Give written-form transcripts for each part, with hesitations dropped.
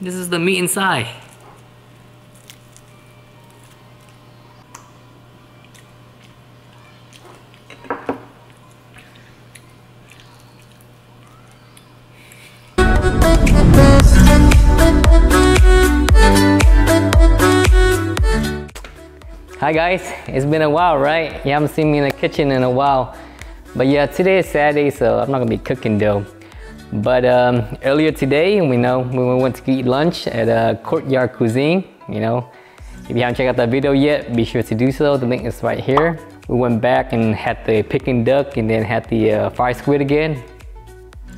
This is the meat inside. Hi guys, it's been a while, right? You haven't seen me in the kitchen in a while. But yeah, today is Saturday, so I'm not gonna be cooking though. But earlier today, we went to eat lunch at Courtyard Cuisine. You know, if you haven't checked out that video yet, be sure to do so. The link is right here. We went back and had the picking duck and then had the fried squid again.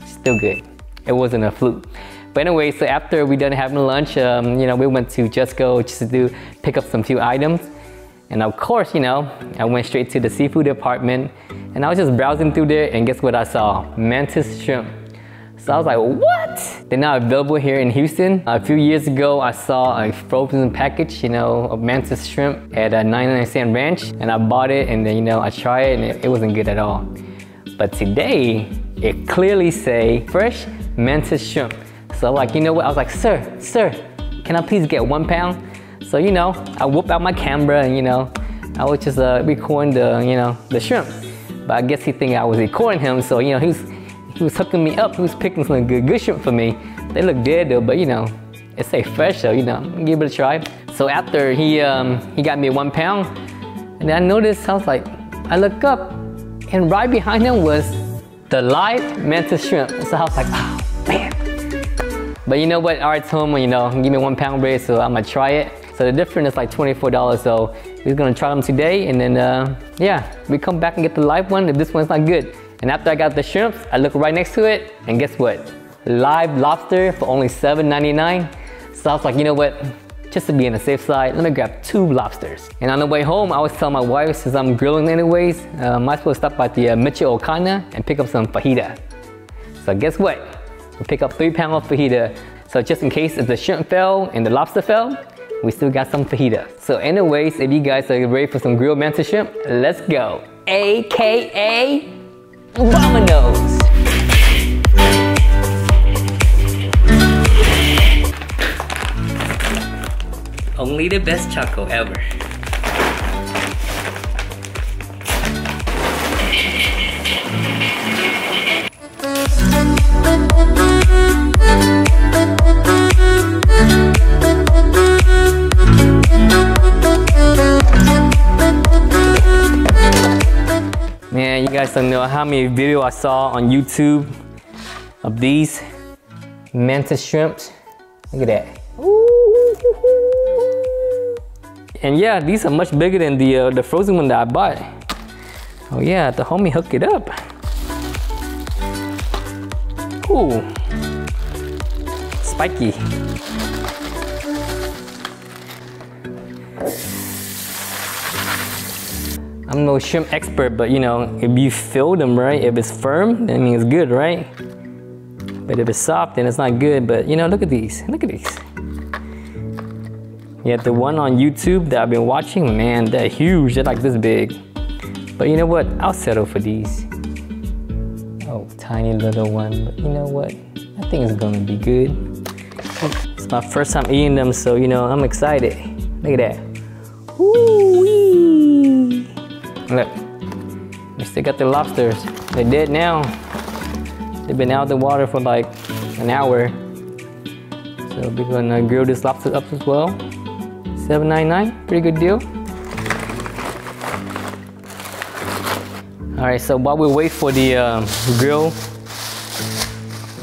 Still good. It wasn't a fluke. But anyway, so after we done having lunch, you know, we went to Jusgo just to pick up some few items. And of course, you know, I went straight to the seafood department and I was just browsing through there and guess what I saw? Mantis shrimp. So I was like, what? They're not available here in Houston. A few years ago, I saw a frozen package, you know, of mantis shrimp at 99¢ Ranch, and I bought it and then, you know, I tried it and it wasn't good at all. But today, it clearly say fresh mantis shrimp. So like, you know what? I was like, sir, can I please get 1 pound? So, you know, I whipped out my camera and, you know, I was just recording the, you know, the shrimp. But I guess he think I was recording him, so, you know, he was hooking me up. He was picking some good shrimp for me. They look dead though, but, you know, it's say fresh, so, you know, give it a try. So after he got me 1 pound, and I noticed, I was like, I look up, and right behind him was the live mantis shrimp. So I was like, oh, man. But you know what, I told him, you know, give me 1 pound bread, so I'm gonna try it. So the difference is like $24, so we're gonna try them today and then, yeah, we come back and get the live one if this one's not good. And after I got the shrimps, I look right next to it and guess what? Live lobster for only $7.99. So I was like, you know what? Just to be on the safe side, let me grab 2 lobsters. And on the way home, I always tell my wife, since I'm grilling anyways, I might as well stop at the Mitchell Okana and pick up some fajita. So guess what? We pick up 3 pounds of fajita. So just in case if the shrimp fell and the lobster fell, we still got some fajita. So anyways, if you guys are ready for some grilled mantis shrimp, let's go. AKA Vamanos. Only the best choco ever. Man, you guys don't know how many videos I saw on YouTube of these mantis shrimps. Look at that. And yeah, these are much bigger than the frozen one that I bought. Oh yeah, the homie hooked it up. Ooh, spiky. I'm no shrimp expert, but you know, if you fill them right, if it's firm, then it's good, right? But if it's soft, then it's not good. But you know, look at these, look at these. Yeah, the one on YouTube that I've been watching, man, they're huge, they're like this big. But you know what, I'll settle for these. Oh, tiny little one, but you know what, I think it's gonna be good. It's my first time eating them, so you know, I'm excited. Look at that. Woo-wee! Look, we still got the lobsters. They're dead now. They've been out of the water for like an hour. So we're gonna grill this lobster up as well. $7.99, pretty good deal. All right, so while we wait for the grill,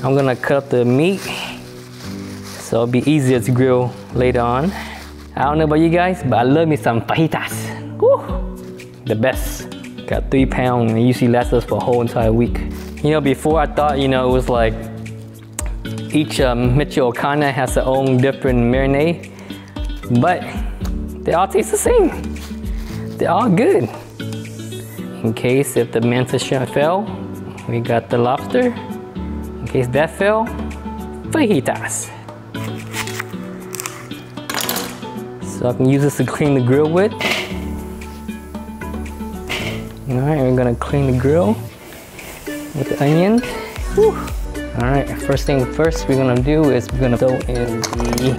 I'm gonna cut up the meat so it'll be easier to grill later on. I don't know about you guys, but I love me some fajitas. Woo! The best. Got 3 pounds and it usually lasts us for a whole entire week. You know, before I thought, you know, it was like each Mitchell Okana has their own different marinade. But they all taste the same. They're all good. In case if the mantis shrimp fell, we got the lobster. In case that fell, fajitas. So I can use this to clean the grill with. All right, we're gonna clean the grill with the onions. Whew. All right, first thing first we're gonna do is we're gonna throw in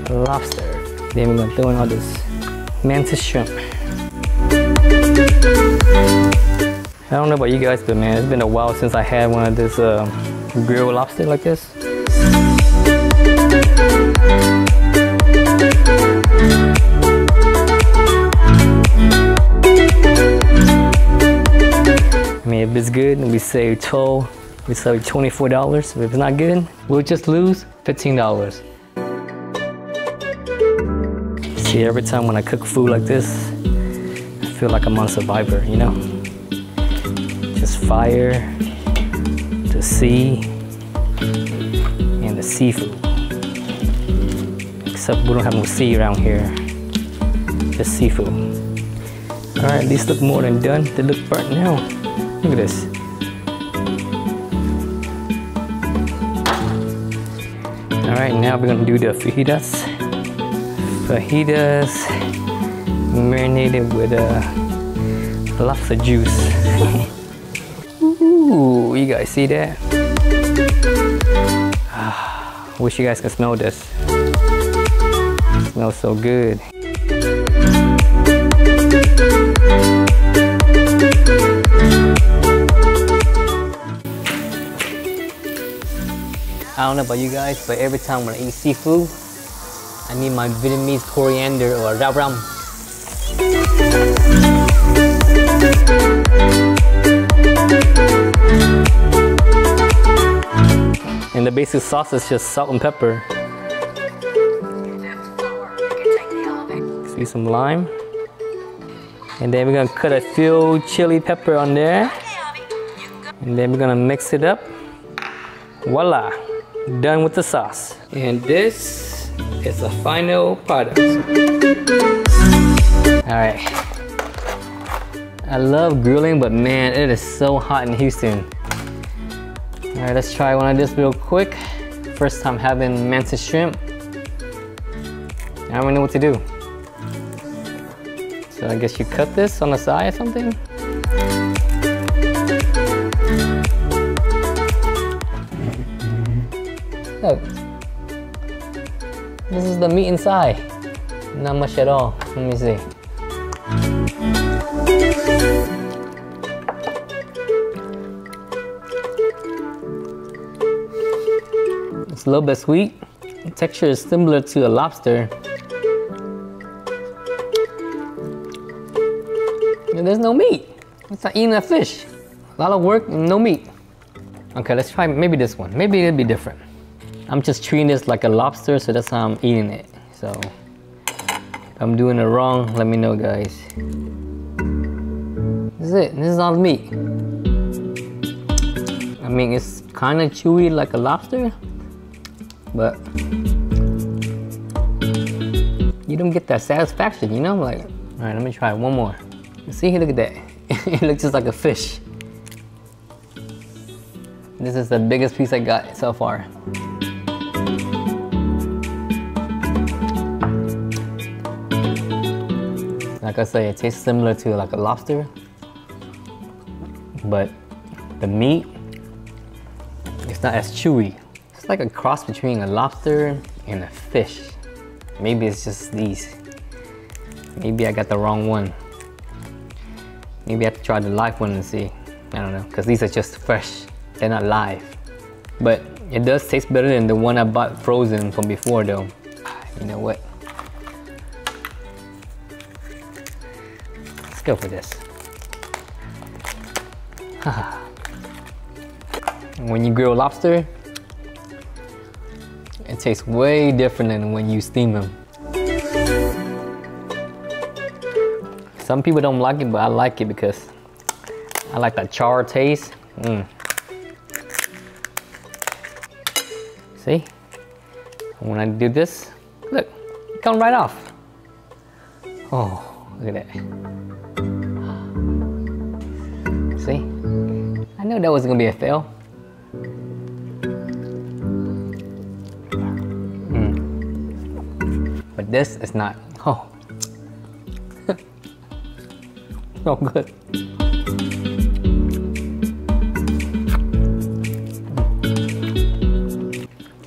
the lobster. Then we're gonna throw in all this mantis shrimp. I don't know about you guys, but man, it's been a while since I had one of this grilled lobster like this. I mean, if it's good, we save toll. We save $24. If it's not good, we'll just lose $15. See, every time when I cook food like this, I feel like I'm on Survivor, you know? Just fire, the sea, and the seafood. Except we don't have no sea around here. Just seafood. All right, these look more than done. They look burnt now. Look at this. All right, now we're gonna do the fajitas. Fajitas marinated with lobster juice. Ooh, you guys see that? Ah, wish you guys could smell this. It smells so good. I don't know about you guys, but every time when I eat seafood, I need my Vietnamese coriander or rau ram. And the basic sauce is just salt and pepper. See some lime. And then we're gonna cut a few chili pepper on there. And then we're gonna mix it up. Voila! Done with the sauce. And this is the final product. Alright. I love grilling, but man, it is so hot in Houston. Alright, let's try one of this real quick. First time having mantis shrimp. I don't know what to do. So I guess you cut this on the side or something? Look, this is the meat inside. Not much at all. Let me see. It's a little bit sweet. The texture is similar to a lobster. And there's no meat. It's not eating a fish. A lot of work and no meat. Okay, let's try maybe this one. Maybe it'll be different. I'm just treating this like a lobster, so that's how I'm eating it. So, if I'm doing it wrong, let me know, guys. This is it. This is all the meat. I mean, it's kind of chewy like a lobster, but you don't get that satisfaction, you know? Like, all right, let me try one more. See here, look at that. It looks just like a fish. This is the biggest piece I got so far. Like I say, it tastes similar to like a lobster, but the meat, it's not as chewy. It's like a cross between a lobster and a fish. Maybe it's just these. Maybe I got the wrong one. Maybe I have to try the live one and see. I don't know, because these are just fresh. They're not live. But it does taste better than the one I bought frozen from before though. You know what? Go for this. When you grill lobster, it tastes way different than when you steam them. Some people don't like it, but I like it because I like that char taste. See? When I do this, look, it comes right off. Oh, look at that. See? I knew that was gonna be a fail. But this is not. Oh. So good.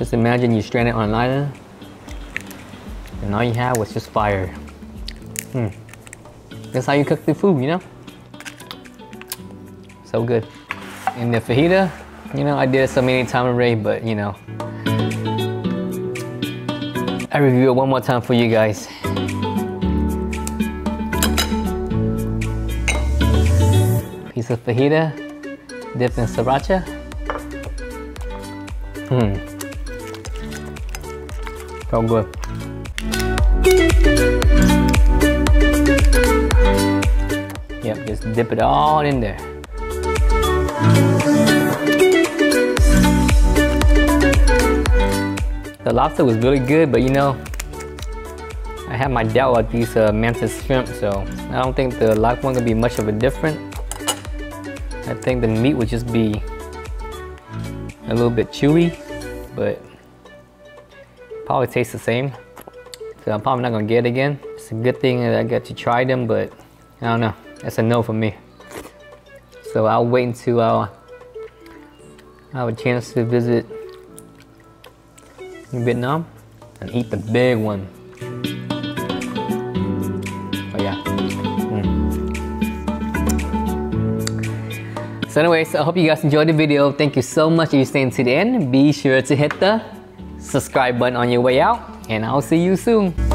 Just imagine you're stranded on an island and all you had was just fire. That's how you cook the food, you know? So good. And the fajita, you know, I did it so many times already, but you know. I review it one more time for you guys. Piece of fajita, dipped in sriracha. So good. Yep, just dip it all in there. The lobster was really good, but you know, I had my doubt with these mantis shrimp, so I don't think the lock one could be much of a different. I think the meat would just be a little bit chewy, but probably tastes the same. So I'm probably not gonna get it again. It's a good thing that I got to try them, but I don't know. That's a no for me. So I'll wait until I have a chance to visit Vietnam and eat the big one. Oh yeah. So anyways, I hope you guys enjoyed the video. Thank you so much for staying to the end. Be sure to hit the subscribe button on your way out, and I'll see you soon.